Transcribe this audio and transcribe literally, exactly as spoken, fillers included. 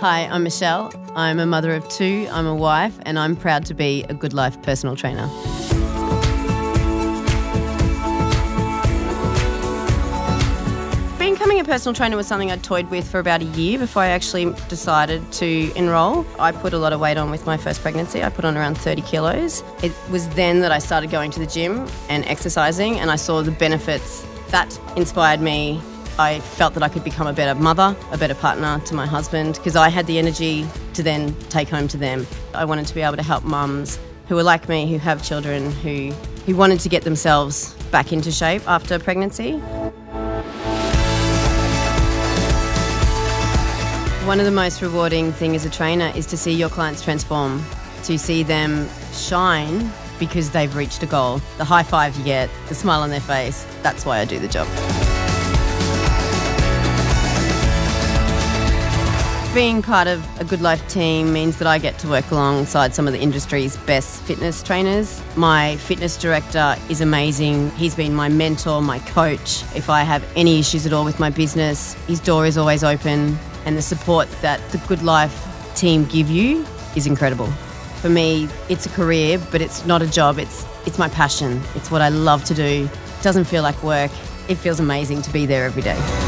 Hi, I'm Michelle. I'm a mother of two, I'm a wife, and I'm proud to be a Good Life personal trainer. Becoming a personal trainer was something I toyed with for about a year before I actually decided to enrol. I put a lot of weight on with my first pregnancy. I put on around thirty kilos. It was then that I started going to the gym and exercising, and I saw the benefits. That inspired me. I felt that I could become a better mother, a better partner to my husband, because I had the energy to then take home to them. I wanted to be able to help mums who are like me, who have children, who, who wanted to get themselves back into shape after pregnancy. One of the most rewarding things as a trainer is to see your clients transform, to see them shine because they've reached a goal. The high five you get, the smile on their face, that's why I do the job. Being part of a Good Life team means that I get to work alongside some of the industry's best fitness trainers. My fitness director is amazing. He's been my mentor, my coach. If I have any issues at all with my business, his door is always open, and the support that the Good Life team give you is incredible. For me, it's a career, but it's not a job. It's, it's my passion. It's what I love to do. It doesn't feel like work. It feels amazing to be there every day.